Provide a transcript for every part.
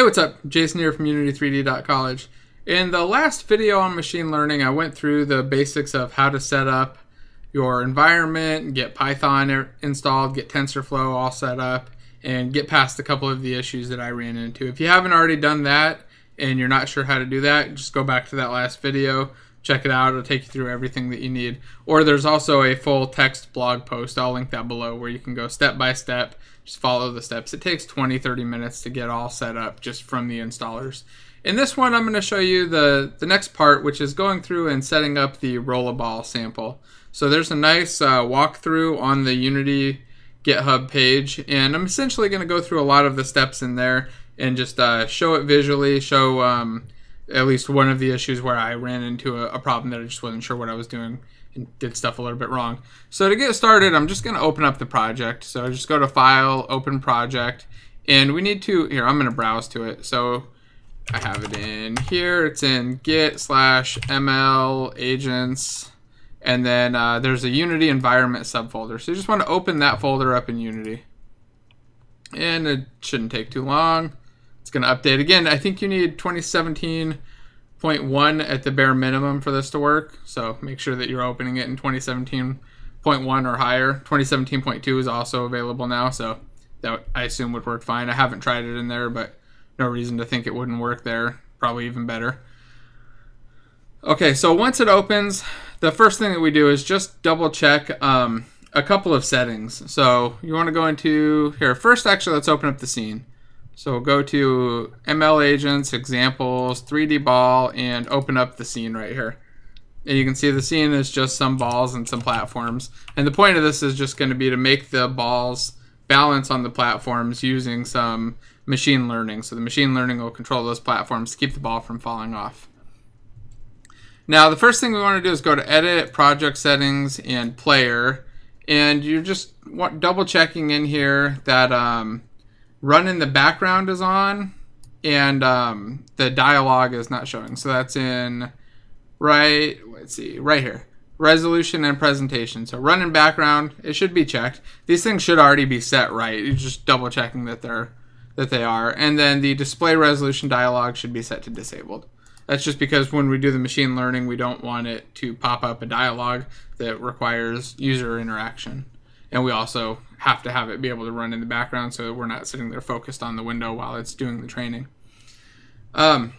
Hey, what's up? Jason here from Unity3D.college. In the last video on machine learning, I went through the basics of how to set up your environment, get Python installed, get TensorFlow all set up, and get past a couple of the issues that I ran into. If you haven't already done that and you're not sure how to do that, just go back to that last video, check it out. It'll take you through everything that you need. Or there's also a full text blog post. I'll link that below where you can go step by step. Just follow the steps. It takes 20-30 minutes to get all set up just from the installers. In this one, I'm going to show you the next part, which is going through and setting up the rollerball sample. So there's a nice walkthrough on the Unity GitHub page, and I'm essentially going to go through a lot of the steps in there and just show it visually, show at least one of the issues where I ran into a problem that I just wasn't sure what I was doing and did stuff a little bit wrong. So to get started, I'm just going to open up the project. So I just go to File, Open Project, and we need to, here, I'm going to browse to it. So I have it in here. It's in git/ml agents, and then there's a Unity environment subfolder. So you just want to open that folder up in Unity. And it shouldn't take too long. It's going to update. Again, I think you need 2017.1 at the bare minimum for this to work, so make sure that you're opening it in 2017.1 or higher. 2017.2 is also available now, so that I assume would work fine. I haven't tried it in there, but no reason to think it wouldn't work there. Probably even better. Okay, so once it opens, the first thing that we do is just double check a couple of settings. So you want to go into here. First, actually, let's open up the scene. So go to ML agents, examples, 3D ball, and open up the scene right here. And you can see the scene is just some balls and some platforms. And the point of this is just going to be to make the balls balance on the platforms using some machine learning. So the machine learning will control those platforms to keep the ball from falling off. Now the first thing we want to do is go to edit, project settings, and player. And you're just double checking in here that run in the background is on, and the dialogue is not showing. So that's in, right, let's see, right here, resolution and presentation. So run in background, it should be checked. These things should already be set right. You're just double checking that they are. And then the display resolution dialogue should be set to disabled. That's just because when we do the machine learning, we don't want it to pop up a dialogue that requires user interaction. And we also have to have it be able to run in the background so that we're not sitting there focused on the window while it's doing the training. The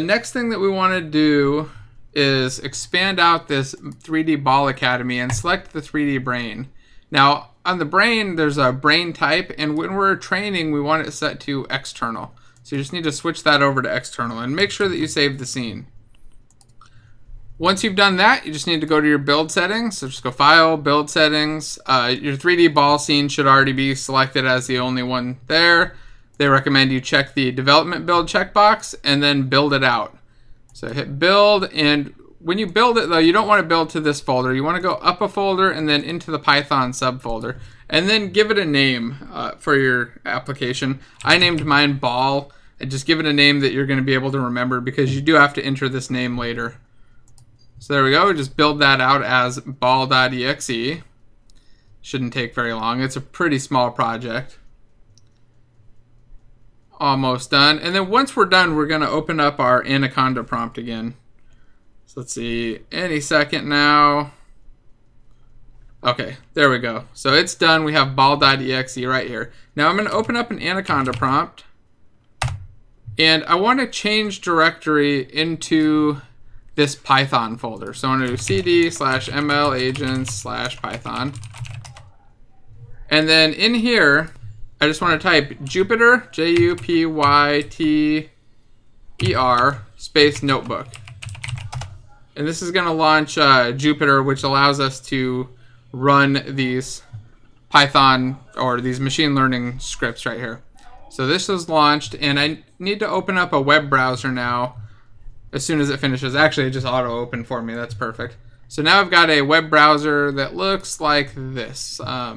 next thing that we want to do is expand out this 3D Ball Academy and select the 3D brain. Now, on the brain, there's a brain type, and when we're training, we want it set to external. So you just need to switch that over to external and make sure that you save the scene. Once you've done that, you just need to go to your build settings. So just go File, Build Settings. Your 3D ball scene should already be selected as the only one there. They recommend you check the Development Build checkbox and then build it out. So hit Build, and when you build it, though, you don't want to build to this folder. You want to go up a folder and then into the Python subfolder, and then give it a name for your application. I named mine Ball, and just give it a name that you're going to be able to remember, because you do have to enter this name later. So there we go, we just build that out as ball.exe. Shouldn't take very long, it's a pretty small project. Almost done, and then once we're done, we're gonna open up our Anaconda prompt again. So let's see, any second now. Okay, there we go. So it's done, we have ball.exe right here. Now I'm gonna open up an Anaconda prompt, and I wanna change directory into this Python folder. So I'm going to do cd/mlagents/python. And then in here, I just want to type Jupyter, Jupyter, space notebook. And this is going to launch Jupyter, which allows us to run these Python or these machine learning scripts right here. So this is launched, and I need to open up a web browser now. As soon as it finishes, actually it just auto-opened for me, that's perfect. So now I've got a web browser that looks like this. I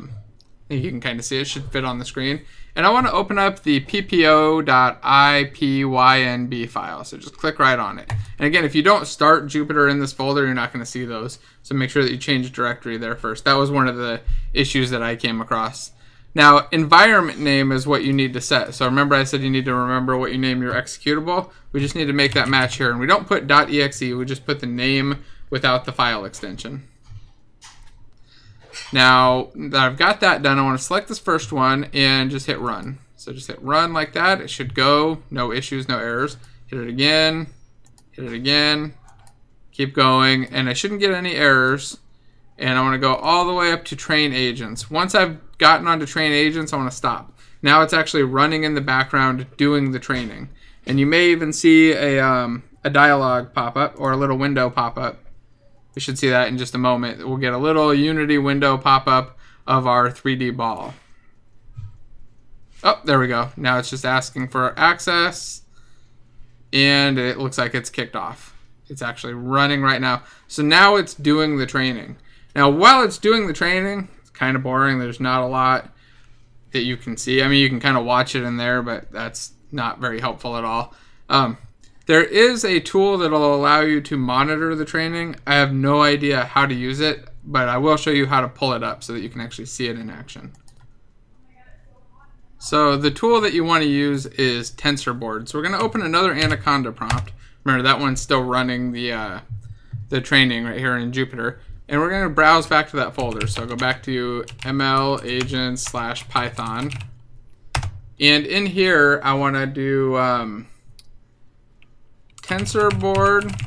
think you can kind of see it, should fit on the screen. And I want to open up the ppo.ipynb file, so just click right on it. And again, if you don't start Jupyter in this folder, you're not going to see those. So make sure that you change directory there first. That was one of the issues that I came across. Now, environment name is what you need to set. So remember I said you need to remember what you name your executable. We just need to make that match here. And we don't put .exe, we just put the name without the file extension. Now that I've got that done, I want to select this first one and just hit run. So just hit run like that. It should go. No issues, no errors. Hit it again. Hit it again. Keep going. And I shouldn't get any errors. And I want to go all the way up to train agents. Once I've gotten onto train agents, I want to stop. Now it's actually running in the background doing the training. And you may even see a dialog pop up or a little window pop up. You should see that in just a moment. We'll get a little Unity window pop up of our 3D ball. Oh, there we go. Now it's just asking for access. And it looks like it's kicked off. It's actually running right now. So now it's doing the training. Now, while it's doing the training, it's kind of boring. There's not a lot that you can see. I mean, you can kind of watch it in there, but that's not very helpful at all. There is a tool that will allow you to monitor the training. I have no idea how to use it, but I will show you how to pull it up so that you can actually see it in action. So the tool that you want to use is TensorBoard. So we're going to open another Anaconda prompt. Remember, that one's still running the training right here in Jupyter. And we're going to browse back to that folder. So I'll go back to ML agents /Python. And in here, I want to do TensorBoard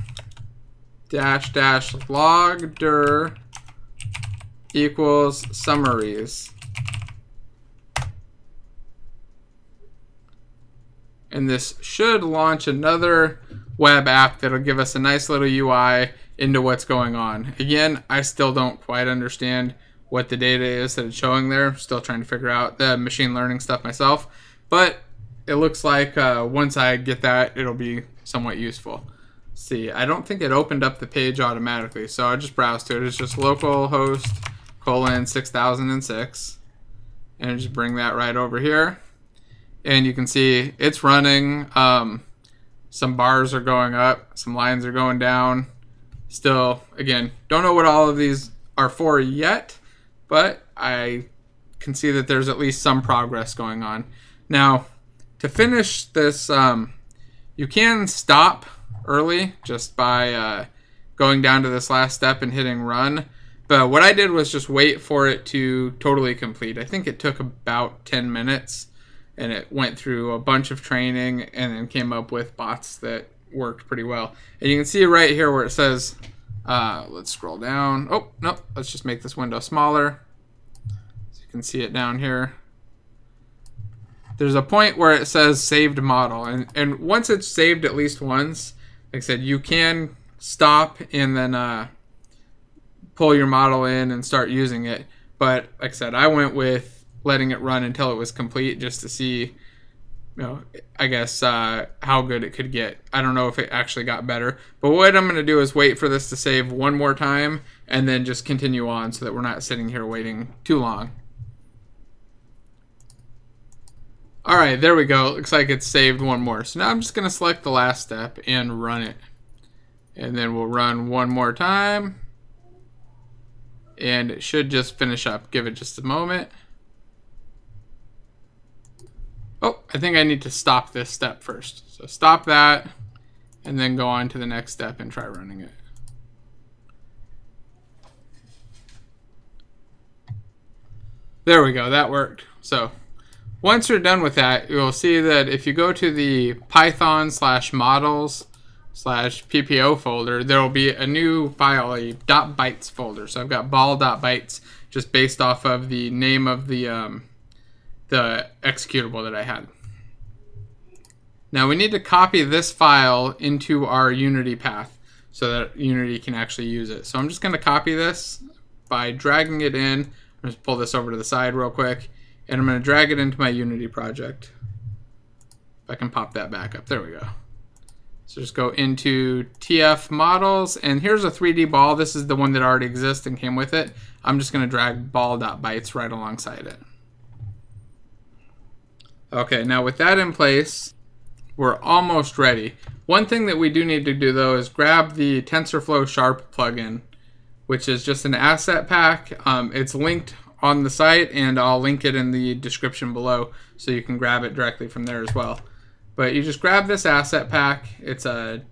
--logdir equals summaries. And this should launch another web app that'll give us a nice little UI into what's going on. Again, I still don't quite understand what the data is that it's showing there. Still trying to figure out the machine learning stuff myself. But it looks like once I get that, it'll be somewhat useful. Let's see, I don't think it opened up the page automatically, so I just browsed to it. It's just localhost:6006. And I just bring that right over here. And you can see it's running. Some bars are going up, some lines are going down. Still, again, don't know what all of these are for yet, but I can see that there's at least some progress going on. Now, to finish this, you can stop early just by going down to this last step and hitting run. But what I did was just wait for it to totally complete. I think it took about 10 minutes. And it went through a bunch of training and then came up with bots that worked pretty well. And you can see right here where it says, let's scroll down. Oh, nope, let's just make this window smaller so you can see it down here. There's a point where it says saved model. And once it's saved at least once, like I said, you can stop and then pull your model in and start using it. But like I said, I went with letting it run until it was complete just to see, you know, I guess how good it could get. I don't know if it actually got better. But what I'm going to do is wait for this to save one more time and then just continue on so that we're not sitting here waiting too long. All right, there we go. It looks like it's saved one more. So now I'm just going to select the last step and run it. And then we'll run one more time. And it should just finish up. Give it just a moment. Oh, I think I need to stop this step first. So stop that, and then go on to the next step and try running it. There we go, that worked. So once you're done with that, you'll see that if you go to the Python /models/ppo folder, there will be a new file, a .bytes folder. So I've got ball.bytes just based off of the name of the executable that I had. Now we need to copy this file into our Unity path so that Unity can actually use it. So I'm just going to copy this by dragging it in. I'm just pull this over to the side real quick, and I'm going to drag it into my Unity project. If I can pop that back up, there we go. So just go into TF models, and here's a 3D ball. This is the one that already exists and came with it. I'm just going to drag ball.bytes right alongside it. Okay, now with that in place, we're almost ready. One thing that we do need to do though is grab the TensorFlow Sharp plugin, which is just an asset pack. It's linked on the site, and I'll link it in the description below so you can grab it directly from there as well. But you just grab this asset pack, it's a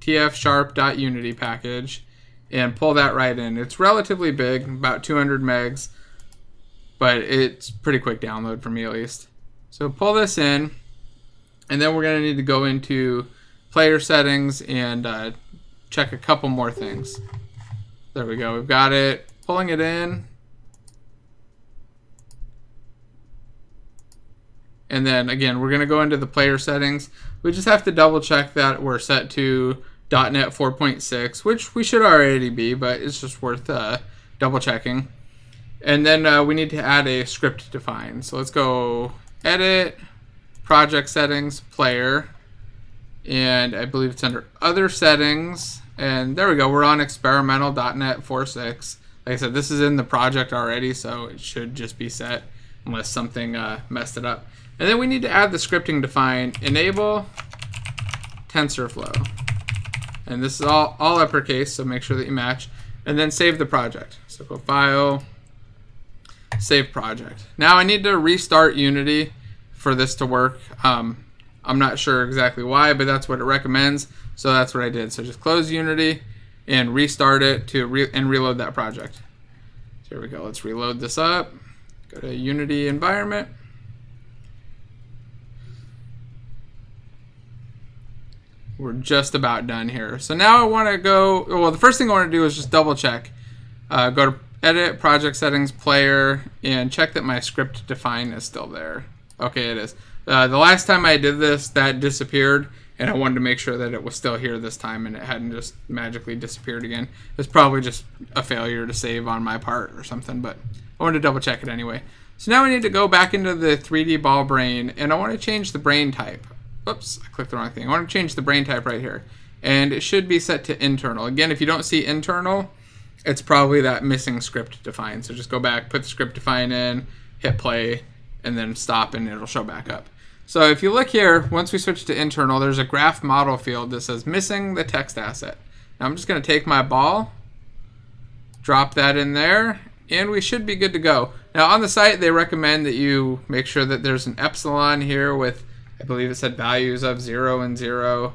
TFSharp.Unity package, and pull that right in. It's relatively big, about 200 megs, but it's pretty quick download for me at least. So pull this in, and then we're going to need to go into player settings and check a couple more things. There we go, we've got it, pulling it in. And then again, we're going to go into the player settings. We just have to double check that we're set to .NET 4.6, which we should already be, but it's just worth double checking. And then we need to add a script define. So let's go edit, project settings, player, and I believe it's under other settings. And there we go, we're on experimental .NET 4.6. Like I said, this is in the project already, so it should just be set unless something messed it up. And then we need to add the scripting define, enable TensorFlow. And this is all uppercase, so make sure that you match. And then save the project. So go File, Save Project. Now I need to restart Unity for this to work. I'm not sure exactly why, but that's what it recommends. So that's what I did. So just close Unity and restart it to reload that project. So here we go. Let's reload this up. Go to Unity environment. We're just about done here. So now I want to go, well, the first thing I want to do is just double check. Go to edit, project settings, player, and check that my script define is still there. Okay, it is. The last time I did this, that disappeared, and I wanted to make sure that it was still here this time and it hadn't just magically disappeared again. It's probably just a failure to save on my part or something, but I wanted to double check it anyway. So now we need to go back into the 3D Ball brain, and I want to change the brain type. Oops, I clicked the wrong thing. I want to change the brain type right here. And it should be set to internal. Again, if you don't see internal, it's probably that missing script define. So just go back, put the script define in, hit play, and then stop, and it'll show back up. So if you look here, once we switch to internal, there's a graph model field that says missing the text asset. Now I'm just going to take my ball, drop that in there, and we should be good to go. Now on the site, they recommend that you make sure that there's an epsilon here with, I believe it said values of 0 and 0,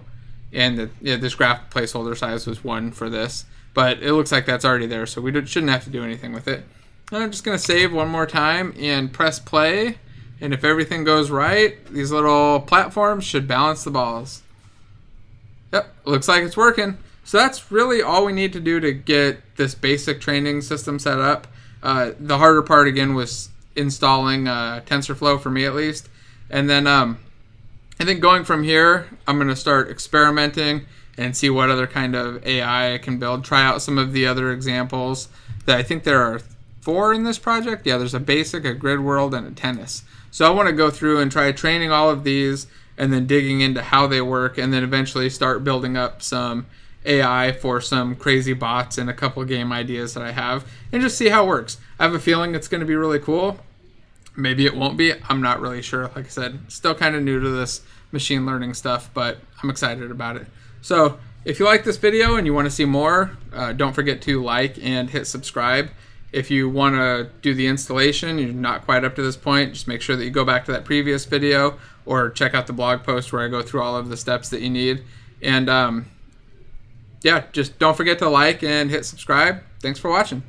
and that, yeah, this graph placeholder size was 1 for this, but it looks like that's already there, so we shouldn't have to do anything with it. And I'm just going to save one more time and press play, and if everything goes right, these little platforms should balance the balls. Yep, looks like it's working. So that's really all we need to do to get this basic training system set up. The harder part again was installing TensorFlow for me at least, and then I think going from here, I'm going to start experimenting and see what other kind of AI I can build. Try out some of the other examples that I think there are 4 in this project. Yeah, there's a basic, a grid world, and a tennis. So I want to go through and try training all of these and then digging into how they work, and then eventually start building up some AI for some crazy bots and a couple game ideas that I have and just see how it works. I have a feeling it's going to be really cool. Maybe it won't be. I'm not really sure. Like I said, still kind of new to this machine learning stuff, but I'm excited about it. So if you like this video and you want to see more, don't forget to like and hit subscribe. If you want to do the installation, you're not quite up to this point, just make sure that you go back to that previous video or check out the blog post where I go through all of the steps that you need. And yeah, just don't forget to like and hit subscribe. Thanks for watching.